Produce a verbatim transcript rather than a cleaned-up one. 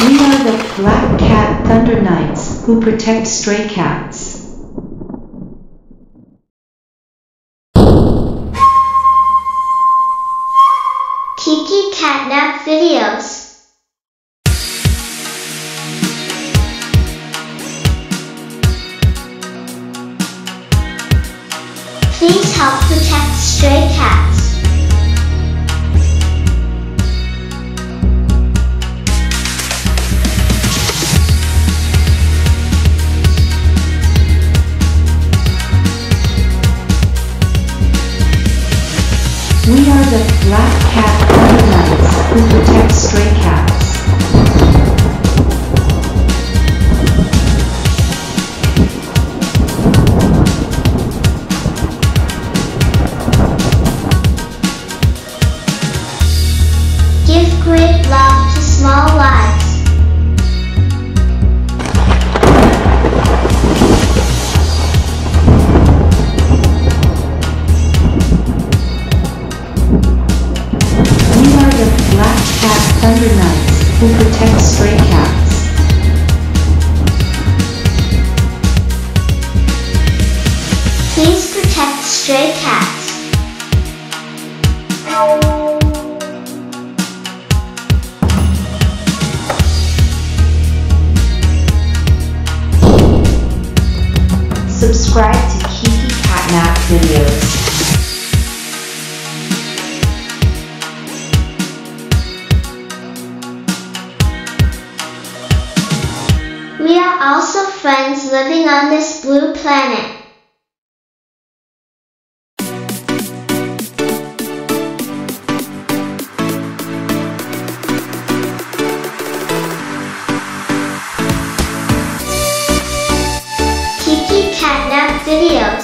We are the Black Cat Thunder Knights who protect stray cats. Kiki Catnap videos. Please help protect stray cats. We are the Black Cat Thunder Knights who protect stray cats. Great love to small lives. We are the Black Cat Thunder Knights who protect stray cats. Please protect stray cats. Subscribe to Kiki Catnap videos. We are also friends living on this blue planet. Videos.